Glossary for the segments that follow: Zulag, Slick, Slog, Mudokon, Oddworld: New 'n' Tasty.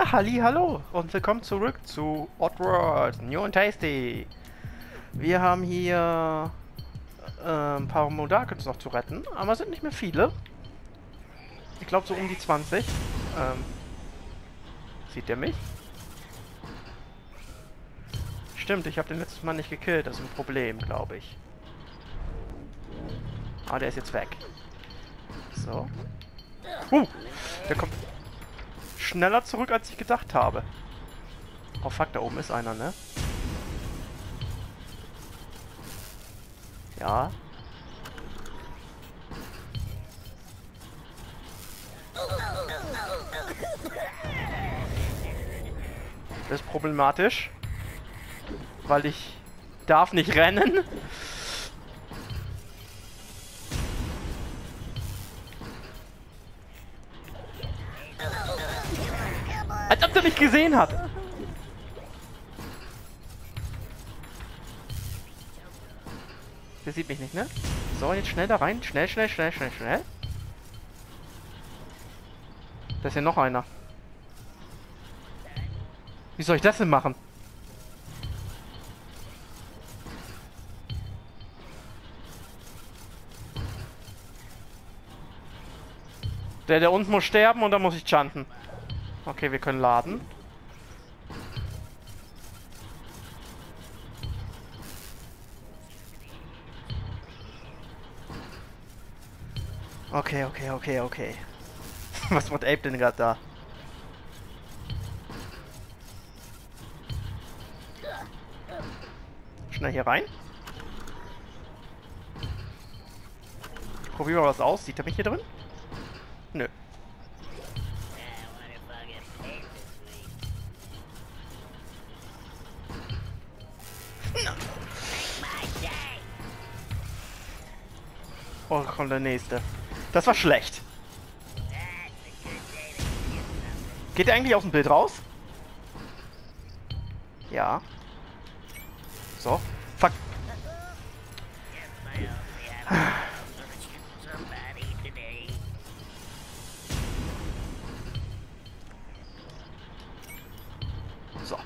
Ja, hallihallo und willkommen zurück zu Oddworld: New 'n' Tasty. Wir haben hier ein paar Mudokons noch zu retten, aber es sind nicht mehr viele. Ich glaube so um die 20. Sieht der mich? Stimmt, ich habe den letzten Mal nicht gekillt, das ist ein Problem, glaube ich. Ah, der ist jetzt weg. So. Der kommt schneller zurück, als ich gedacht habe. Oh fuck, da oben ist einer, ne? Ja. Das ist problematisch. Weil ich darf nicht rennen. Als ob der mich gesehen hat. Der sieht mich nicht, ne? So, jetzt schnell da rein. Schnell, schnell, schnell, schnell, schnell. Da ist ja noch einer. Wie soll ich das denn machen? Der uns muss sterben und dann muss ich chanten. Okay, wir können laden. Okay. Was macht Ape denn gerade da? Schnell hier rein. Probieren wir mal was aus. Sieht er mich hier drin? Nö. Oh, kommt der nächste. Das war schlecht. Geht der eigentlich aus dem Bild raus? Ja. So. Fuck. So.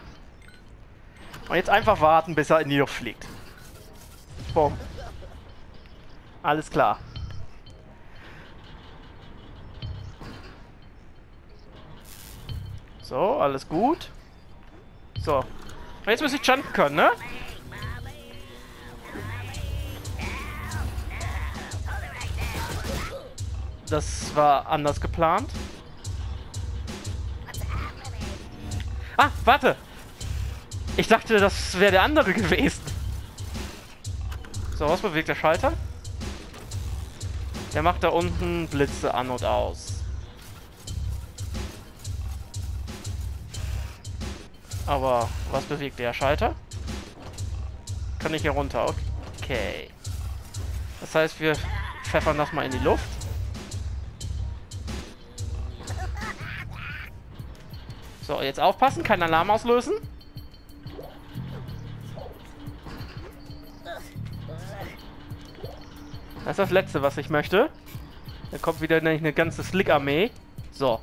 Und jetzt einfach warten, bis er in die Luft fliegt. Boom. Alles klar. So, alles gut. So. Und jetzt muss ich jumpen können, ne? Das war anders geplant. Ah, warte! Ich dachte, das wäre der andere gewesen. So, was bewegt der Schalter? Der macht da unten Blitze an und aus. Aber was bewegt der Schalter? Kann ich hier runter? Okay. Das heißt, wir pfeffern das mal in die Luft. So, jetzt aufpassen, keinen Alarm auslösen. Das ist das Letzte, was ich möchte. Da kommt wieder nämlich eine ganze Slick-Armee. So.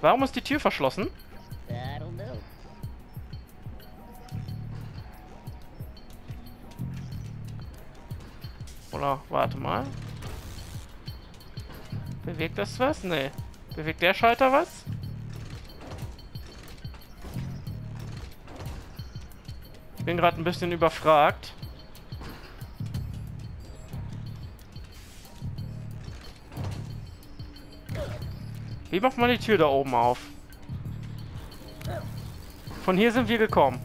Warum ist die Tür verschlossen? Oder, warte mal. Bewegt das was? Nee. Bewegt der Schalter was? Ich bin gerade ein bisschen überfragt. Wie macht man die Tür da oben auf? Von hier sind wir gekommen.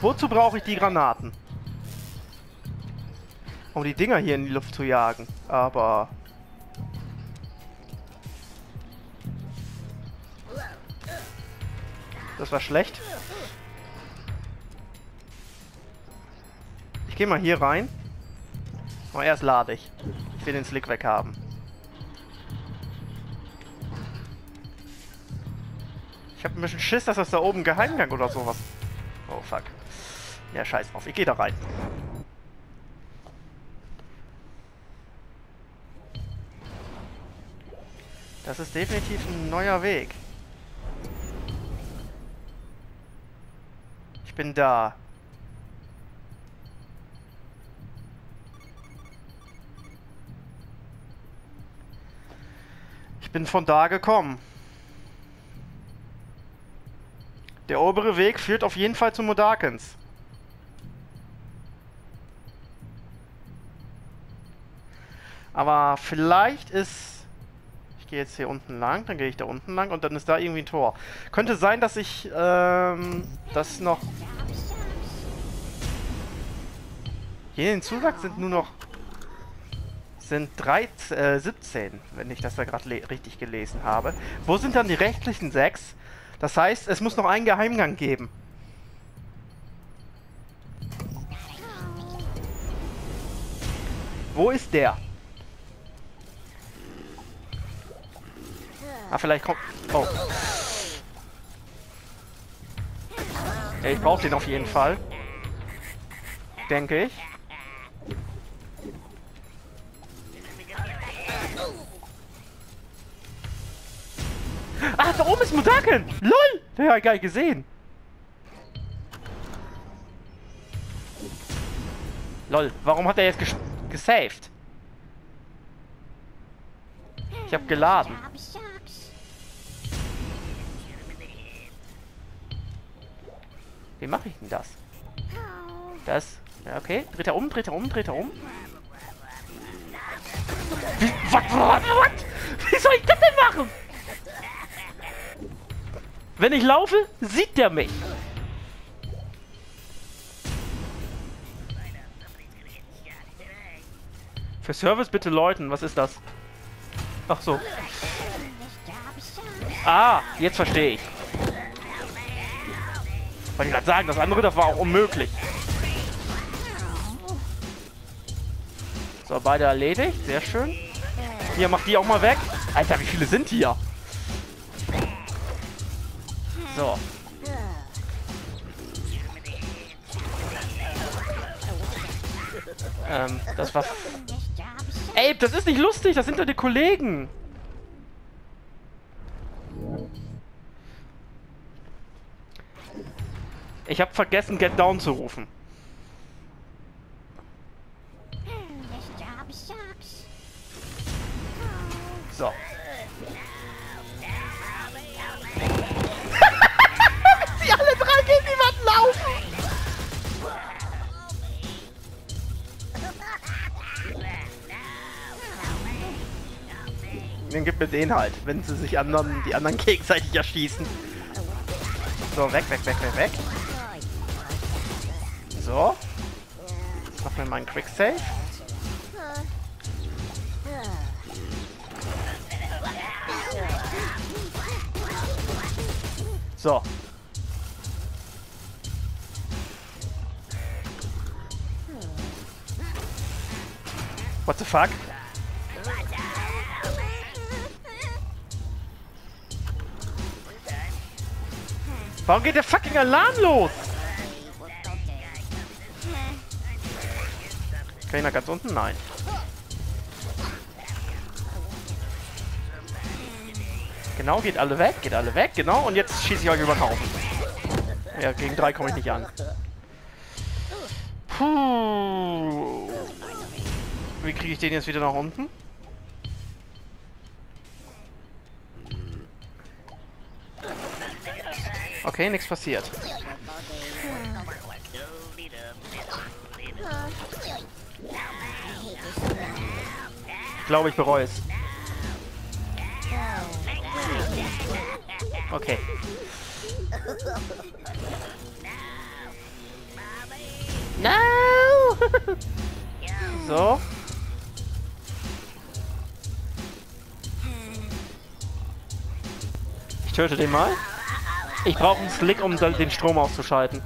Wozu brauche ich die Granaten? Um die Dinger hier in die Luft zu jagen. Aber... das war schlecht. Ich gehe mal hier rein. Oh, erst lade ich. Ich will den Slick weghaben. Ich habe ein bisschen Schiss, dass das da oben Geheimgang oder sowas. Oh, fuck. Ja, scheiß drauf. Ich gehe da rein. Das ist definitiv ein neuer Weg. Ich bin da. Ich bin von da gekommen. Der obere Weg führt auf jeden Fall zu Mudokons. Aber vielleicht ist... Ich gehe jetzt hier unten lang, dann gehe ich da unten lang und dann ist da irgendwie ein Tor. Könnte sein, dass ich das noch... Hier in den Zulag sind nur noch... sind 17, wenn ich das da gerade richtig gelesen habe. Wo sind dann die restlichen 6? Das heißt, es muss noch einen Geheimgang geben. Wo ist der? Ah, vielleicht kommt... Oh. Ja, ich brauche den auf jeden Fall. Denke ich. Ach, da oben ist Mudokon! LOL! Den hab ich gar nicht gesehen. LOL, warum hat er jetzt gesaved? Ich hab geladen. Wie mache ich denn das? Das. Ja, okay. Dreht er um, dreht er um, dreht er um. Wie soll ich das denn machen? Wenn ich laufe, sieht der mich. Für Service bitte läuten. Was ist das? Ach so. Ah, jetzt verstehe ich. Wollte ich gerade sagen, das andere, das war auch unmöglich. So, beide erledigt. Sehr schön. Hier, mach die auch mal weg. Alter, wie viele sind hier? So. Das war... Ey, das ist nicht lustig, das sind deine Kollegen. Ich habe vergessen, Get Down zu rufen. So. Sie alle drei gegen jemanden laufen. Dann gib mir den halt, wenn sie sich die anderen gegenseitig erschießen. So, weg, weg, weg, weg, weg. So. Jetzt machen wir mal einen Quicksave. So. What the fuck? Warum geht der fucking Alarm los? Keiner ganz unten? Nein. Genau, geht alle weg, genau. Und jetzt schieße ich euch über den Haufen. Ja, gegen 3 komme ich nicht an. Puh. Wie kriege ich den jetzt wieder nach unten? Okay, nichts passiert. Ich glaube, ich bereue es. Okay. No! So. Ich töte den mal. Ich brauche einen Slick, um den Strom auszuschalten.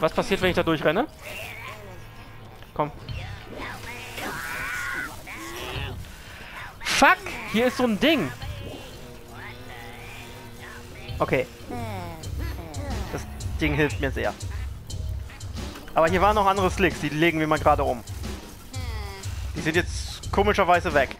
Was passiert, wenn ich da durchrenne? Komm. Fuck! Hier ist so ein Ding. Okay. Das Ding hilft mir sehr. Aber hier waren noch andere Slicks, die legen wir mal gerade um. Die sind jetzt komischerweise weg.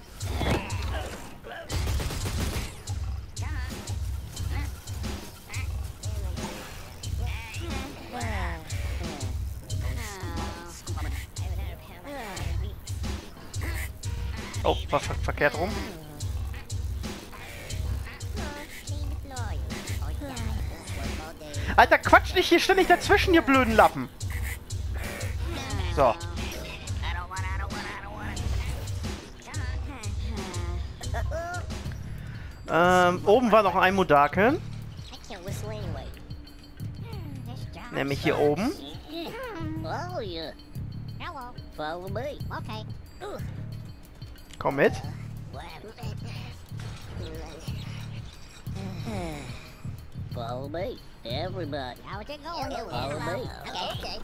Oh, war verkehrt rum. Alter, quatsch nicht hier ständig dazwischen, ihr blöden Lappen. So. Oben war noch ein Mudokon. Nämlich hier oben. Komm mit. Follow me, everybody. How is it going? Follow me. Okay.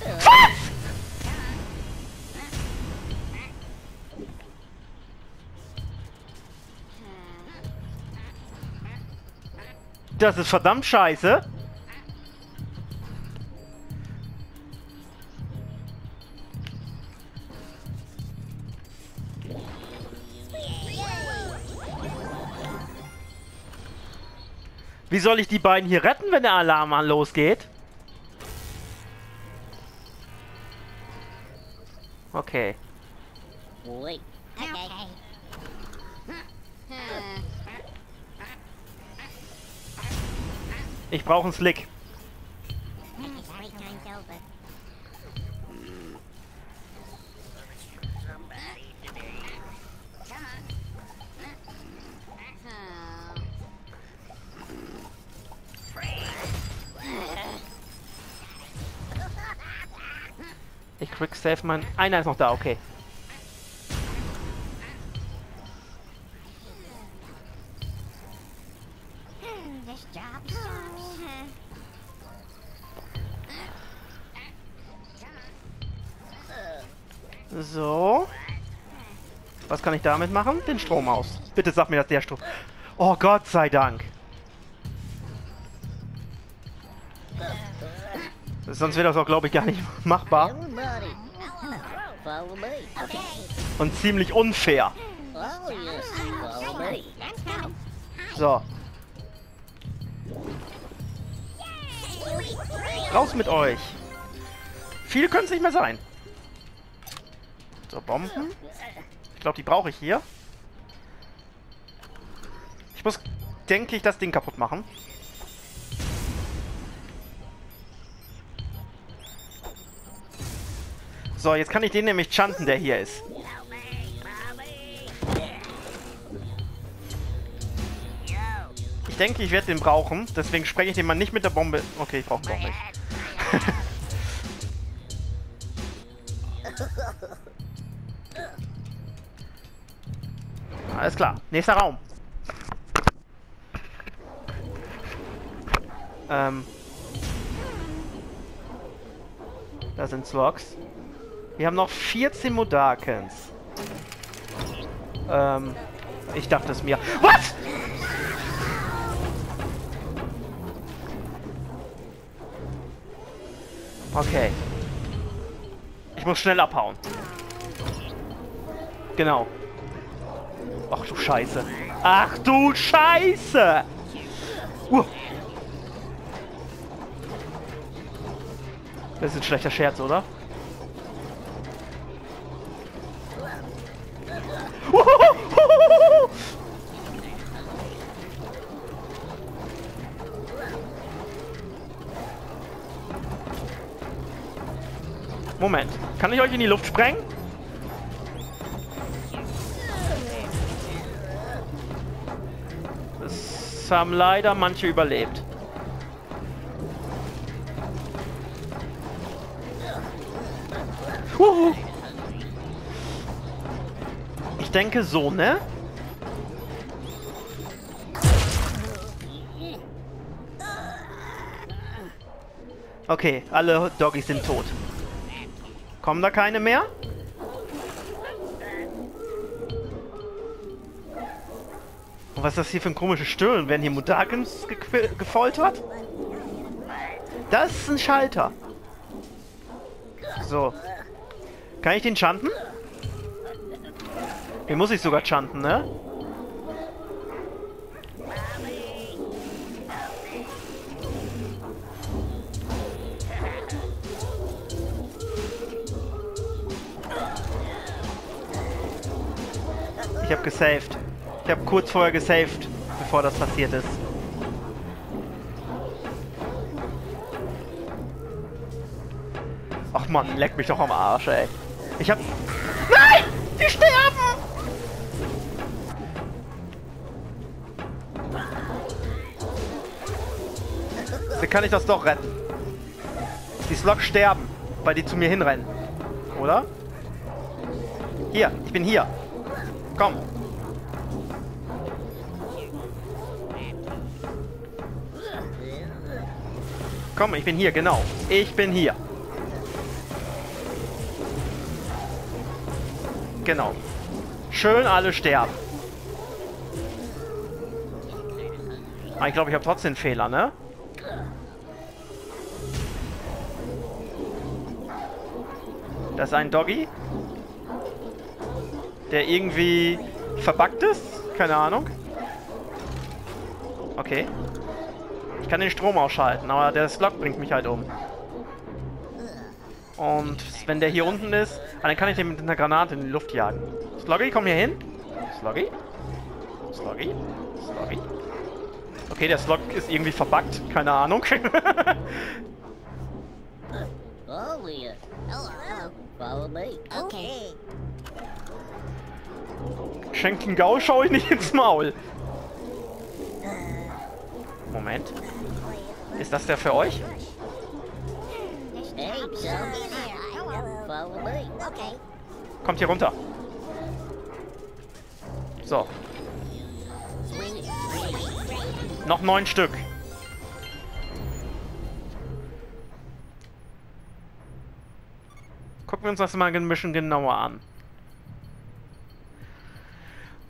Was? Das ist verdammt scheiße. Wie soll ich die beiden hier retten, wenn der Alarm losgeht? Okay. Ich brauche einen Slick. Ich quicksave meinen... Einer ist noch da, okay. So. Was kann ich damit machen? Den Strom aus. Bitte sag mir, dass der Strom... Oh, Gott sei Dank. Sonst wäre das auch, glaube ich, gar nicht machbar. Und ziemlich unfair. So. Raus mit euch. Viele können es nicht mehr sein. So, Bomben. Ich glaube, die brauche ich hier. Ich muss, denke ich, das Ding kaputt machen. So, jetzt kann ich den nämlich chanten, der hier ist. Ich denke, ich werde den brauchen. Deswegen spreng ich den mal nicht mit der Bombe. Okay, ich brauche ihn auch nicht. Alles klar. Nächster Raum. Da sind Slogs. Wir haben noch 14 Mudokons. Ich dachte es mir. Was? Okay. Ich muss schnell abhauen. Genau. Ach du Scheiße. Ach du Scheiße! Das ist ein schlechter Scherz, oder? Moment, kann ich euch in die Luft sprengen? Das haben leider manche überlebt. Ich denke so, ne? Okay, alle Doggies sind tot. Kommen da keine mehr? Und was ist das hier für ein komisches Stöhnen? Werden hier Mudokons gefoltert? Das ist ein Schalter. So. Kann ich den chanten? Den muss ich sogar chanten, ne? Ich habe gesaved. Ich habe kurz vorher gesaved, bevor das passiert ist. Ach man, leck mich doch am Arsch, ey. Ich hab... Nein! Die sterben! Dann kann ich das doch retten. Die Slog sterben, weil die zu mir hinrennen. Oder? Hier, ich bin hier. Komm. Komm, ich bin hier, genau. Ich bin hier. Genau. Schön alle sterben. Aber ich glaube, ich habe trotzdem einen Fehler, ne? Das ist ein Doggy, der irgendwie verbuggt ist. Keine Ahnung. Okay. Ich kann den Strom ausschalten, aber der Slog bringt mich halt um. Und wenn der hier unten ist, dann kann ich den mit einer Granate in die Luft jagen. Sloggy, komm hier hin. Sloggy. Sloggy. Sloggy. Okay, der Slog ist irgendwie verbuggt. Keine Ahnung. Okay. Schenken Gau schaue ich nicht ins Maul. Moment. Ist das der für euch? Kommt hier runter. So. Noch 9 Stück. Gucken wir uns das mal ein bisschen genauer an.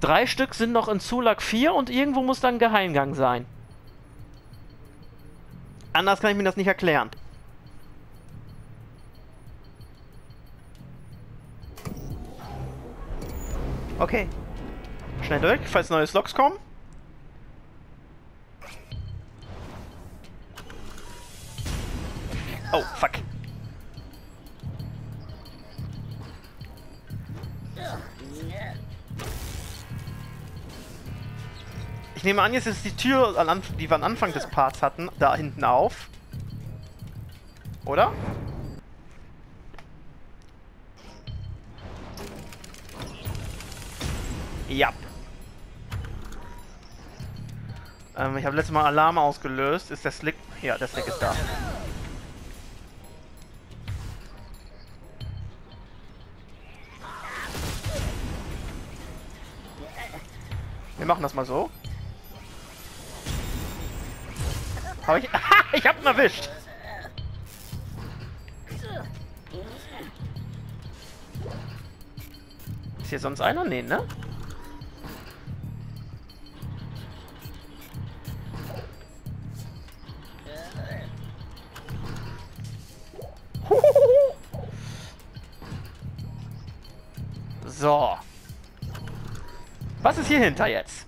3 Stück sind noch in Zulag 4 und irgendwo muss dann ein Geheimgang sein. Anders kann ich mir das nicht erklären. Okay. Schnell durch, falls neue Slogs kommen. Oh, fuck. Ich nehme an, jetzt ist die Tür, die wir am Anfang des Parts hatten, da hinten auf. Oder? Ja. Ich habe letztes Mal Alarm ausgelöst. Ist der Slick? Ja, der Slick ist da. Wir machen das mal so. Habe ich... Ich hab ihn erwischt! Ist hier sonst einer? Nee, ne? So. Was ist hier hinter jetzt?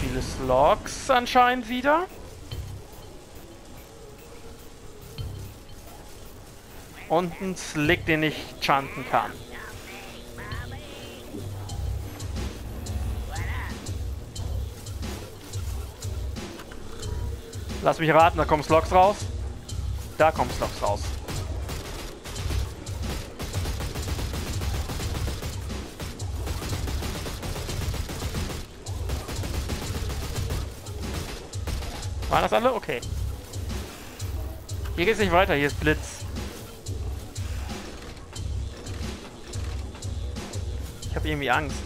Viele Slogs anscheinend wieder. Und ein Slick, den ich chanten kann. Lass mich raten, da kommen Slogs raus. Da kommen Slogs raus. Waren das alle? Okay. Hier geht's nicht weiter, hier ist Blitz. Ich habe irgendwie Angst.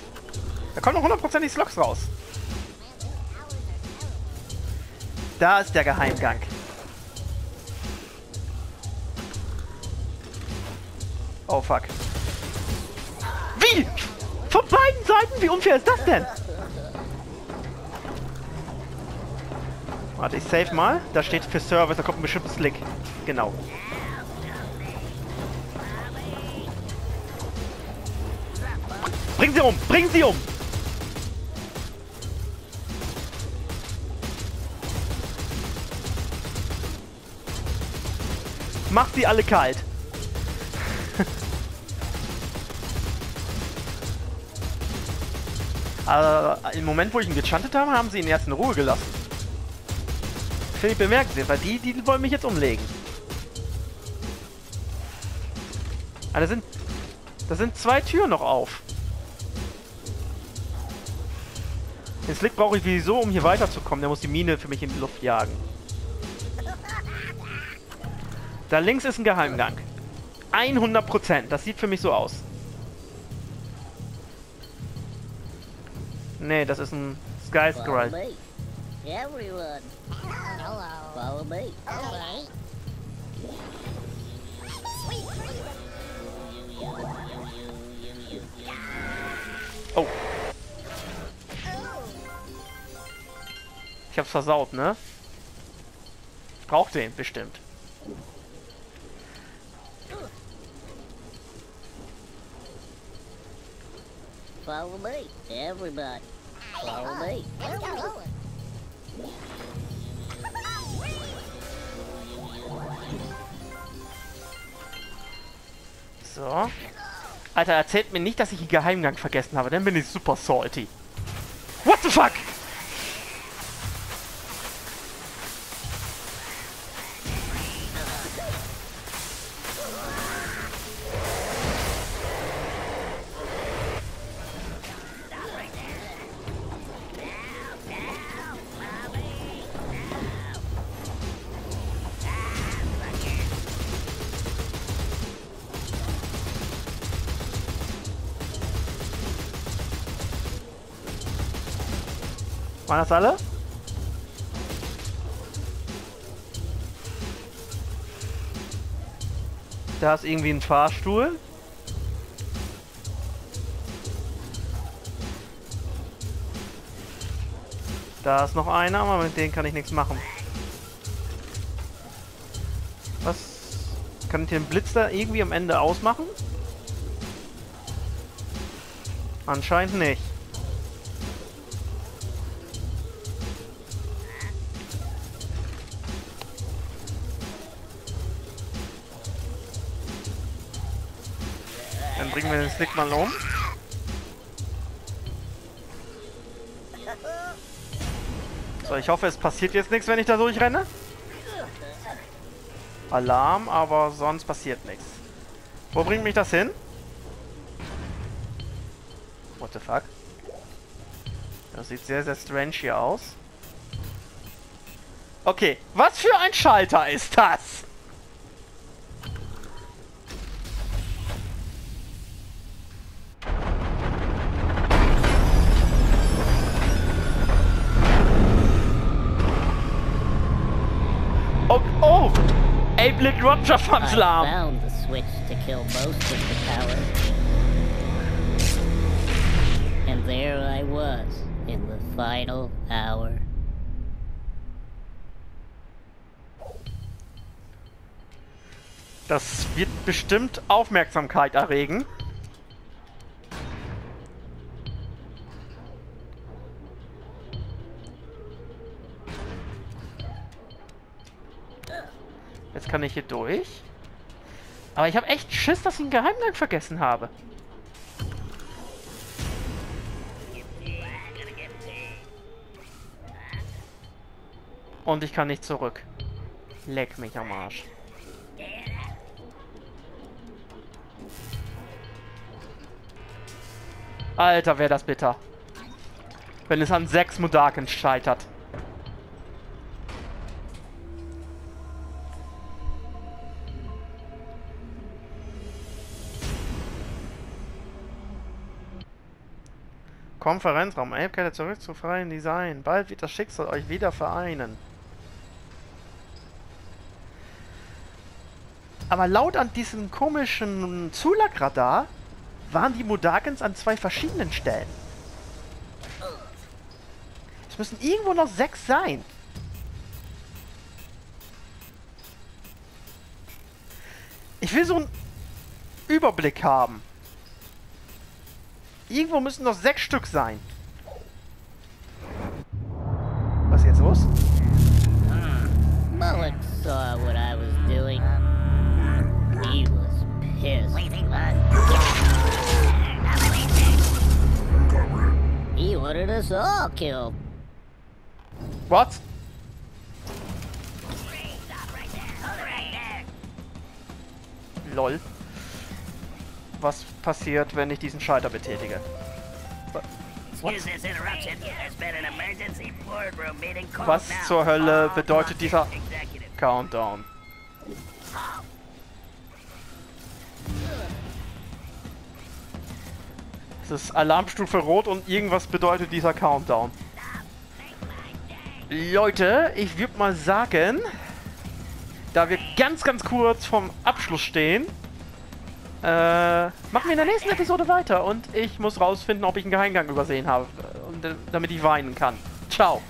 Da kommen noch 100% Slogs raus. Da ist der Geheimgang. Oh fuck. Wie? Von beiden Seiten? Wie unfair ist das denn? Warte, ich save mal. Da steht für Service, da kommt ein bestimmtes Slick. Genau. Bring sie um! Bring sie um! Mach sie alle kalt! Also, im Moment, wo ich ihn gechantet habe, haben sie ihn jetzt in Ruhe gelassen. Finde ich bemerkenswert, weil die wollen mich jetzt umlegen. Ah, da sind zwei Türen noch auf. Den Slick brauche ich sowieso, um hier weiterzukommen. Der muss die Mine für mich in die Luft jagen. Da links ist ein Geheimgang. 100%. Das sieht für mich so aus. Nee, das ist ein Sky Scroll. Oh. Ich hab's versaut, ne? Ich brauch den bestimmt. Follow me, everybody. Follow me. So. Alter, erzählt mir nicht, dass ich den Geheimgang vergessen habe, dann bin ich super salty. What the fuck? Waren das alle? Da ist irgendwie ein Fahrstuhl. Da ist noch einer, aber mit denen kann ich nichts machen. Was? Kann ich den Blitz da irgendwie am Ende ausmachen? Anscheinend nicht. Dann bringen wir den Slick mal um. So, ich hoffe, es passiert jetzt nichts, wenn ich da durchrenne. Alarm, aber sonst passiert nichts. Wo bringt mich das hin? What the fuck? Das sieht sehr, sehr strange hier aus. Okay, was für ein Schalter ist das? Oh! Ablet Roger vom Slam! I found the switch to kill most of the power. And there I was in the final hour. Das wird bestimmt Aufmerksamkeit erregen. Jetzt kann ich hier durch. Aber ich habe echt Schiss, dass ich einen Geheimgang vergessen habe. Und ich kann nicht zurück. Leck mich am Arsch. Alter, wäre das bitter. Wenn es an 6 Mudokon scheitert. Konferenzraum, Elbkette zurück zu freien Design. Bald wird das Schicksal euch wieder vereinen. Aber laut an diesem komischen Zulag-Radar waren die Mudokons an 2 verschiedenen Stellen. Es müssen irgendwo noch 6 sein. Ich will so einen Überblick haben. Irgendwo müssen noch 6 Stück sein. Was ist jetzt los? Mullen saw what I was doing. He was pissed. He ordered us all killed. What? Lol. Was passiert, wenn ich diesen Schalter betätige? Was zur Hölle bedeutet dieser Countdown? Es ist Alarmstufe Rot und irgendwas bedeutet dieser Countdown. Leute, ich würde mal sagen, da wir ganz, ganz kurz vom Abschluss stehen, machen wir in der nächsten Episode weiter und ich muss rausfinden, ob ich einen Geheimgang übersehen habe, damit ich weinen kann. Ciao.